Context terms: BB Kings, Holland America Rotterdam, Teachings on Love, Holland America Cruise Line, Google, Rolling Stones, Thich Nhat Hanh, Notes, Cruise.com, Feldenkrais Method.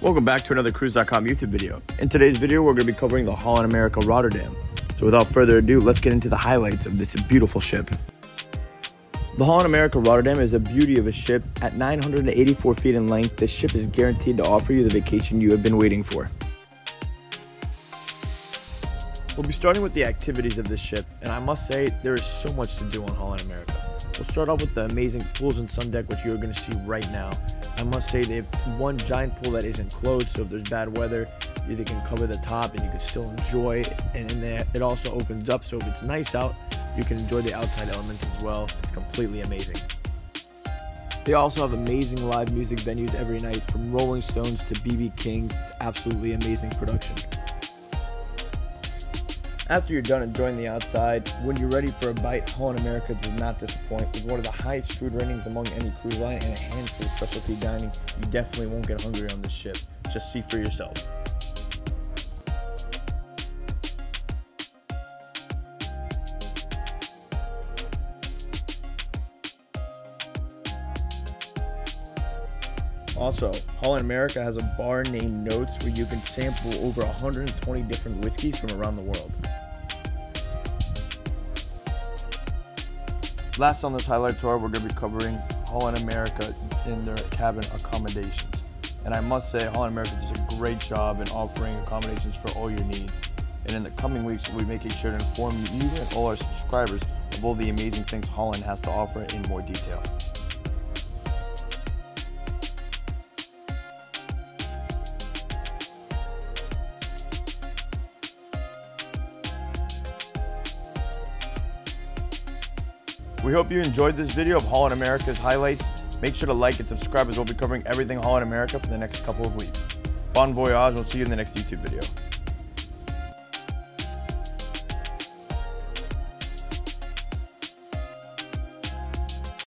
Welcome back to another Cruise.com YouTube video. In today's video, we're going to be covering the Holland America Rotterdam. So without further ado, let's get into the highlights of this beautiful ship. The Holland America Rotterdam is a beauty of a ship. At 984 feet in length, this ship is guaranteed to offer you the vacation you have been waiting for. We'll be starting with the activities of this ship, and I must say, there is so much to do on Holland America. We'll start off with the amazing pools and sun deck, which you're going to see right now. I must say they have one giant pool that isn't closed, so if there's bad weather, they can cover the top and you can still enjoy it. And in there, it also opens up, so if it's nice out, you can enjoy the outside elements as well. It's completely amazing. They also have amazing live music venues every night, from Rolling Stones to BB Kings. It's absolutely amazing production. After you're done enjoying the outside, when you're ready for a bite, Holland America does not disappoint. With one of the highest food ratings among any cruise line and a handful of specialty dining, you definitely won't get hungry on this ship. Just see for yourself. Also, Holland America has a bar named Notes where you can sample over 120 different whiskeys from around the world. Last on this highlight tour, we're going to be covering Holland America in their cabin accommodations. And I must say, Holland America does a great job in offering accommodations for all your needs. And in the coming weeks, we'll be making sure to inform you and all our subscribers of all the amazing things Holland has to offer in more detail. We hope you enjoyed this video of Holland America's highlights. Make sure to like and subscribe as we'll be covering everything Holland America for the next couple of weeks. Bon voyage, we'll see you in the next YouTube video.